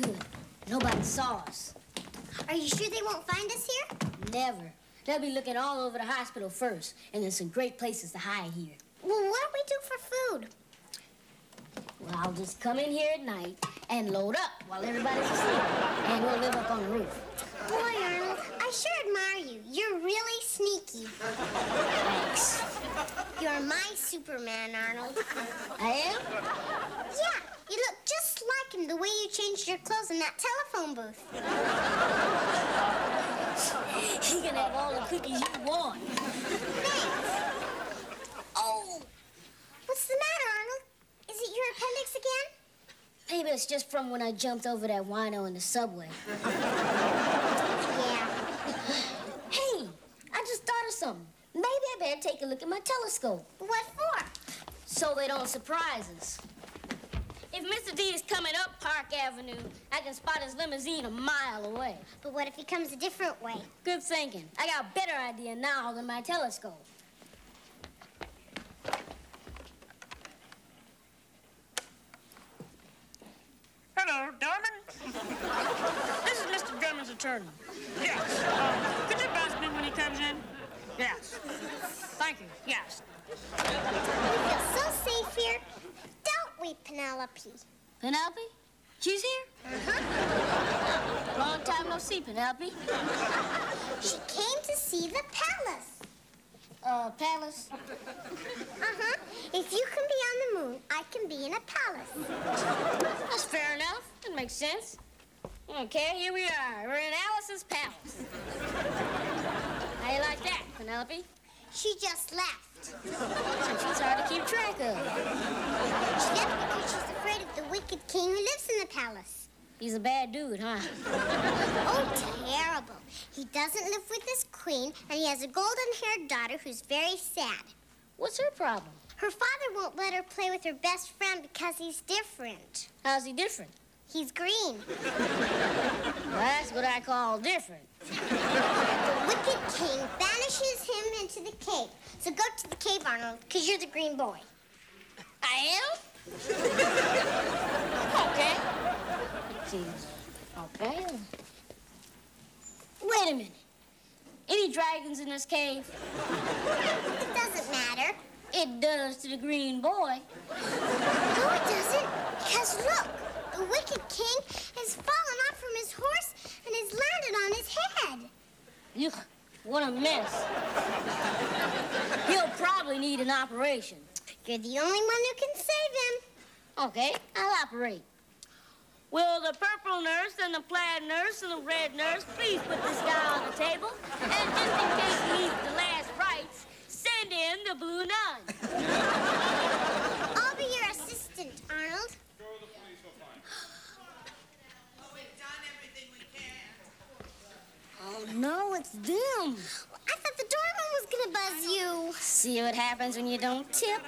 Good. Nobody saw us. Are you sure they won't find us here? Never. They'll be looking all over the hospital first, and there's some great places to hide here. Well, what do we do for food? Well, I'll just come in here at night and load up while everybody's asleep, and we'll live up on the roof. Boy, Arnold, I sure admire you. You're really sneaky. Thanks. You're my Superman, Arnold. I am? Yeah, you look just like him the way you changed your clothes in that telephone booth. You can have all the cookies you want. Thanks. Oh! What's the matter, Arnold? Is it your appendix again? Maybe it's just from when I jumped over that wino in the subway. Yeah. Hey, I just thought of something. Maybe I better take a look at my telescope. What for? So they don't surprise us. If Mr. D is coming up Park Avenue, I can spot his limousine a mile away. But what if he comes a different way? Good thinking. I got a better idea now than my telescope. Hello, Drummond. This is Mr. Drummond's attorney. Yes. Could you bounce me when he comes in? Yes. Thank you. Yes. We feel so safe here. Don't we, Penelope? Penelope? She's here? Uh-huh. Long time no see, Penelope. She came to see the palace. Palace? Uh-huh. If you can be on the moon, I can be in a palace. That's fair enough. That makes sense. Okay, here we are. We're in Alice's palace. How you like that, Penelope? She just left. So she's hard to keep track of. She left because she's afraid of the wicked king who lives in the palace. He's a bad dude, huh? Oh, terrible. He doesn't live with his queen, and he has a golden-haired daughter who's very sad. What's her problem? Her father won't let her play with her best friend because he's different. How's he different? He's green. Well, that's what I call different. The wicked king banishes him into the cave. So go to the cave, Arnold, because you're the green boy. I am? Okay. Jeez. Okay. Wait a minute. Any dragons in this cave? It doesn't matter. It does to the green boy. No, it doesn't. Because look, the wicked king has fallen off from his horse and has landed on his head. Ugh, what a mess. He'll probably need an operation. You're the only one who can save him. Okay, I'll operate. Will the purple nurse and the plaid nurse and the red nurse please put this guy on the table? And just in case he needs the last rites, send in the blue nun. I'll be your assistant, Arnold. Go to the police, we'll find you. Oh, we've done everything we can. Oh, no, it's them. Well, I thought the doorman was going to buzz you. See what happens when you don't tip?